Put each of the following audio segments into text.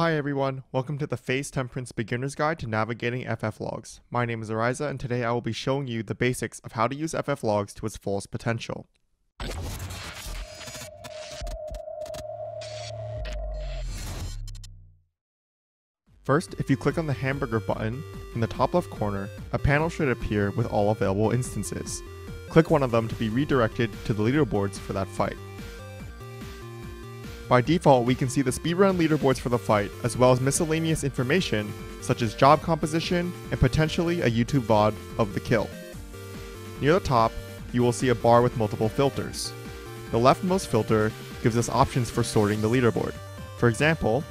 Hi everyone, welcome to the Fey's Temperance Beginner's Guide to Navigating FFLogs. My name is Oryza and today I will be showing you the basics of how to use FFLogs to its fullest potential. First, if you click on the hamburger button in the top left corner, a panel should appear with all available instances. Click one of them to be redirected to the leaderboards for that fight. By default, we can see the speedrun leaderboards for the fight, as well as miscellaneous information such as job composition and potentially a YouTube VOD of the kill. Near the top, you will see a bar with multiple filters. The leftmost filter gives us options for sorting the leaderboard. For example,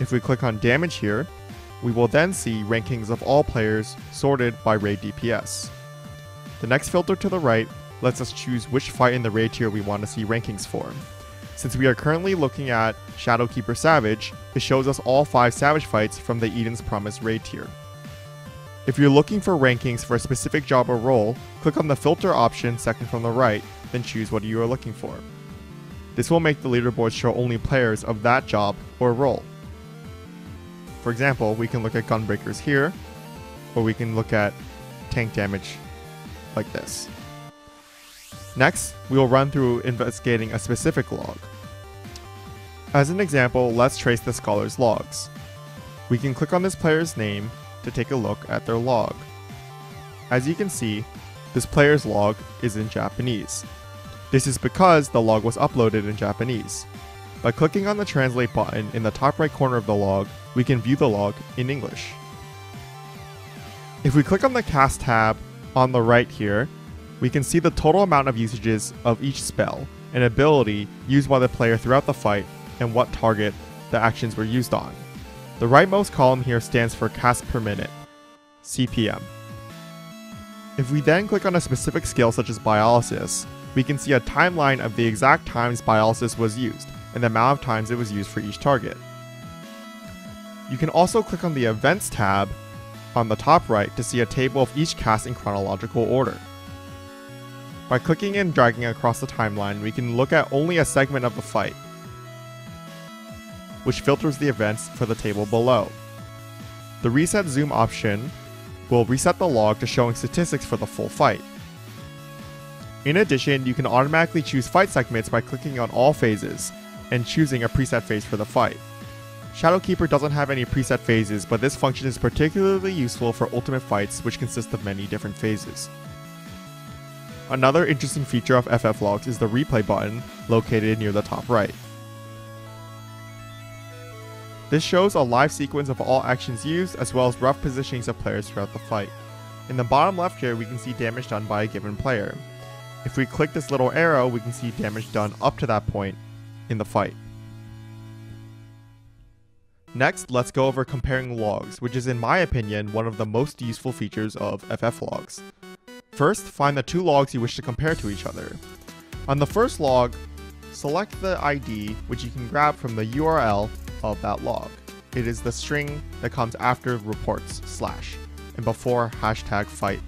if we click on damage here, we will then see rankings of all players sorted by raid DPS. The next filter to the right lets us choose which fight in the raid tier we want to see rankings for. Since we are currently looking at Shadowkeeper Savage, it shows us all 5 Savage fights from the Eden's Promise raid tier. If you're looking for rankings for a specific job or role, click on the filter option second from the right, then choose what you are looking for. This will make the leaderboard show only players of that job or role. For example, we can look at Gunbreakers here, or we can look at tank damage like this. Next, we will run through investigating a specific log. As an example, let's trace the scholar's logs. We can click on this player's name to take a look at their log. As you can see, this player's log is in Japanese. This is because the log was uploaded in Japanese. By clicking on the translate button in the top right corner of the log, we can view the log in English. If we click on the cast tab on the right here, we can see the total amount of usages of each spell and ability used by the player throughout the fight and what target the actions were used on. The rightmost column here stands for casts per minute, CPM. If we then click on a specific skill such as Biolysis, we can see a timeline of the exact times Biolysis was used and the amount of times it was used for each target. You can also click on the Events tab on the top right to see a table of each cast in chronological order. By clicking and dragging across the timeline, we can look at only a segment of the fight, which filters the events for the table below. The Reset Zoom option will reset the log to showing statistics for the full fight. In addition, you can automatically choose fight segments by clicking on all phases and choosing a preset phase for the fight. Shadowkeeper doesn't have any preset phases, but this function is particularly useful for ultimate fights, which consist of many different phases. Another interesting feature of FFLogs is the replay button located near the top right. This shows a live sequence of all actions used as well as rough positionings of players throughout the fight. In the bottom left here, we can see damage done by a given player. If we click this little arrow, we can see damage done up to that point in the fight. Next, let's go over comparing logs, which is in my opinion one of the most useful features of FFLogs. First, find the 2 logs you wish to compare to each other. On the first log, select the ID, which you can grab from the URL of that log. It is the string that comes after reports / and before #fight.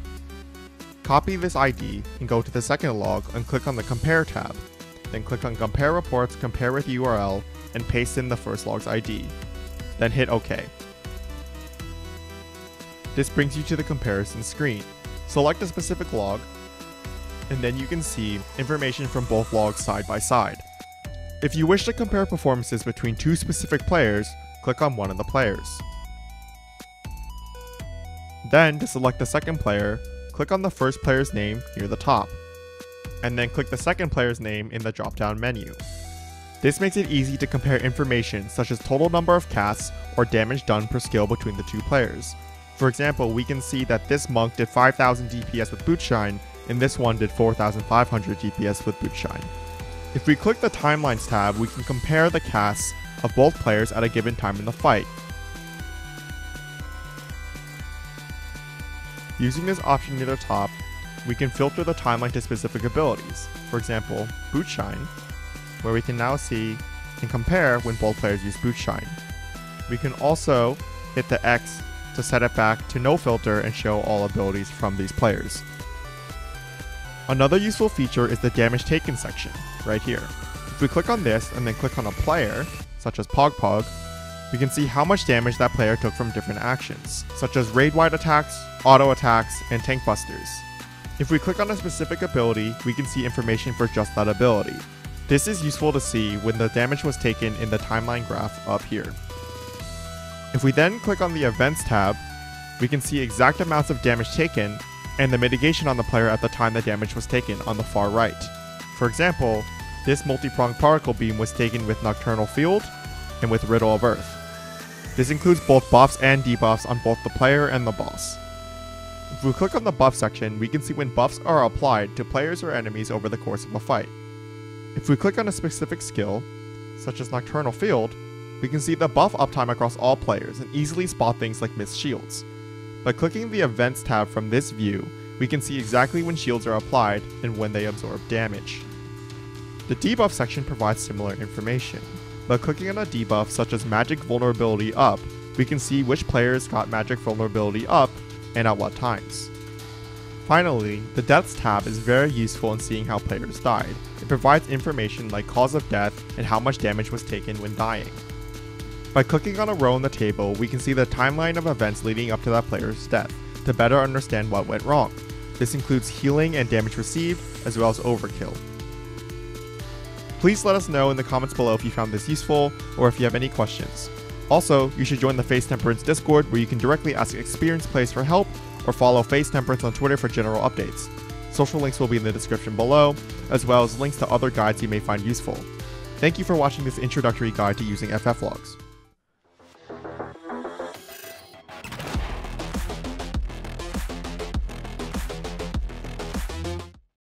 Copy this ID and go to the second log and click on the Compare tab. Then click on Compare Reports, Compare with URL, and paste in the first log's ID. Then hit OK. This brings you to the comparison screen. Select a specific log, and then you can see information from both logs side by side. If you wish to compare performances between 2 specific players, click on one of the players. Then, to select the second player, click on the first player's name near the top, and then click the second player's name in the drop-down menu. This makes it easy to compare information such as total number of casts or damage done per skill between the 2 players. For example, we can see that this monk did 5,000 DPS with Bootshine, and this one did 4,500 DPS with Bootshine. If we click the Timelines tab, we can compare the casts of both players at a given time in the fight. Using this option near the top, we can filter the timeline to specific abilities. For example, Bootshine, where we can now see and compare when both players use Bootshine. We can also hit the X to set it back to no filter and show all abilities from these players. Another useful feature is the damage taken section, right here. If we click on this and then click on a player, such as Pog Pog, we can see how much damage that player took from different actions, such as raid-wide attacks, auto attacks, and tank busters. If we click on a specific ability, we can see information for just that ability. This is useful to see when the damage was taken in the timeline graph up here. If we then click on the Events tab, we can see exact amounts of damage taken and the mitigation on the player at the time the damage was taken on the far right. For example, this multi-pronged particle beam was taken with Nocturnal Field and with Riddle of Earth. This includes both buffs and debuffs on both the player and the boss. If we click on the buff section, we can see when buffs are applied to players or enemies over the course of a fight. If we click on a specific skill, such as Nocturnal Field, we can see the buff uptime across all players and easily spot things like missed shields. By clicking the Events tab from this view, we can see exactly when shields are applied and when they absorb damage. The debuff section provides similar information. By clicking on a debuff such as Magic Vulnerability Up, we can see which players got Magic Vulnerability Up and at what times. Finally, the Deaths tab is very useful in seeing how players died. It provides information like cause of death and how much damage was taken when dying. By clicking on a row in the table, we can see the timeline of events leading up to that player's death to better understand what went wrong. This includes healing and damage received, as well as overkill. Please let us know in the comments below if you found this useful or if you have any questions. Also, you should join the Fey's Temperance Discord where you can directly ask experienced players for help or follow Fey's Temperance on Twitter for general updates. Social links will be in the description below, as well as links to other guides you may find useful. Thank you for watching this introductory guide to using FFLogs.